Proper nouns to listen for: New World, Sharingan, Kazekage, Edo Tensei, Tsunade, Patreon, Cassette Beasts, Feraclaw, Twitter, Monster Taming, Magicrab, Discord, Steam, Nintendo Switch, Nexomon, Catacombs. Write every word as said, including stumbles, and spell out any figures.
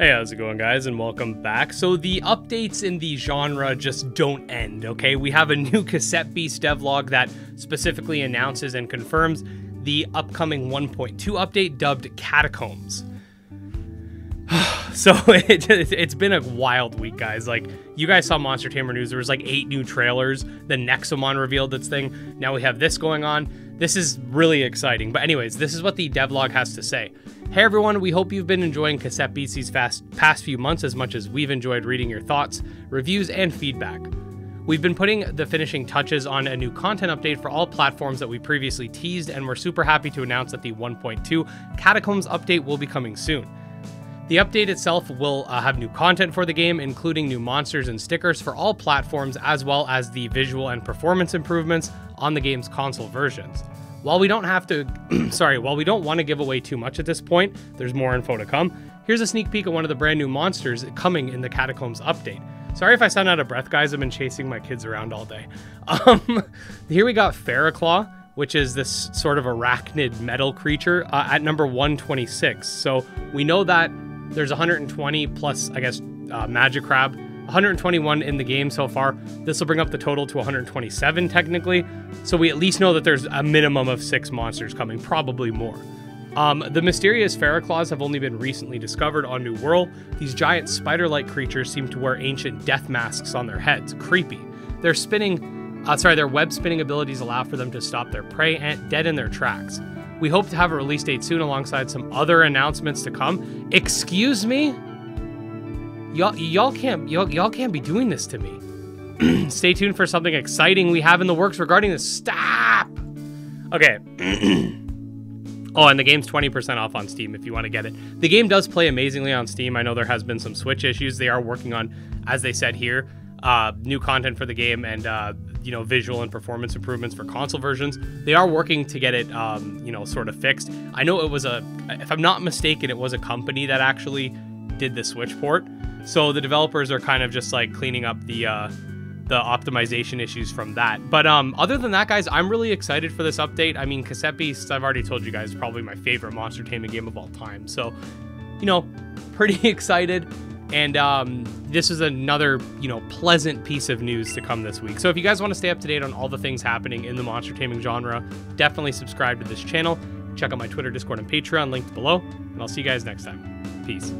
Hey, how's it going, guys, and welcome back. So the updates in the genre just don't end, okay? We have a new Cassette Beasts devlog that specifically announces and confirms the upcoming one point two update dubbed Catacombs. So it, it's been a wild week, guys. Like, you guys saw Monster Tamer News. There was like eight new trailers. The Nexomon revealed its thing. Now we have this going on. This is really exciting. But anyways, this is what the devlog has to say. Hey everyone, we hope you've been enjoying Cassette Beasts these fast, past few months as much as we've enjoyed reading your thoughts, reviews, and feedback. We've been putting the finishing touches on a new content update for all platforms that we previously teased, and we're super happy to announce that the one point two Catacombs update will be coming soon. The update itself will uh, have new content for the game, including new monsters and stickers for all platforms, as well as the visual and performance improvements on the game's console versions. While we don't have to, sorry, while we don't want to give away too much at this point, there's more info to come. Here's a sneak peek at one of the brand new monsters coming in the Catacombs update. Sorry if I sound out of breath, guys. I've been chasing my kids around all day. Um, here we got Feraclaw, which is this sort of arachnid metal creature uh, at number one twenty-six. So we know that there's one hundred twenty plus, I guess, uh, Magicrab. one hundred twenty-one in the game so far. This will bring up the total to one hundred twenty-seven technically, so we at least know that there's a minimum of six monsters coming, probably more. Um, the mysterious Feraclaws have only been recently discovered on New World. These giant spider-like creatures seem to wear ancient death masks on their heads. Creepy. Their spinning, uh, sorry, their web spinning abilities allow for them to stop their prey and dead in their tracks. We hope to have a release date soon alongside some other announcements to come. Excuse me? Y'all, y'all can't, y'all, y'all can't be doing this to me. Stay tuned for something exciting we have in the works regarding this. Stop! Okay. Oh, and the game's twenty percent off on Steam if you want to get it. The game does play amazingly on Steam. I know there has been some Switch issues. They are working on, as they said here, uh, new content for the game and, uh, you know, visual and performance improvements for console versions. They are working to get it, um, you know, sort of fixed. I know it was a, if I'm not mistaken, it was a company that actually did the Switch port. So the developers are kind of just like cleaning up the uh, the optimization issues from that. But um, other than that, guys, I'm really excited for this update. I mean, Cassette Beasts, I've already told you guys, is probably my favorite monster taming game of all time. So, you know, pretty excited. And um, this is another, you know, pleasant piece of news to come this week. So if you guys want to stay up to date on all the things happening in the monster taming genre, definitely subscribe to this channel. Check out my Twitter, Discord, and Patreon linked below. And I'll see you guys next time. Peace.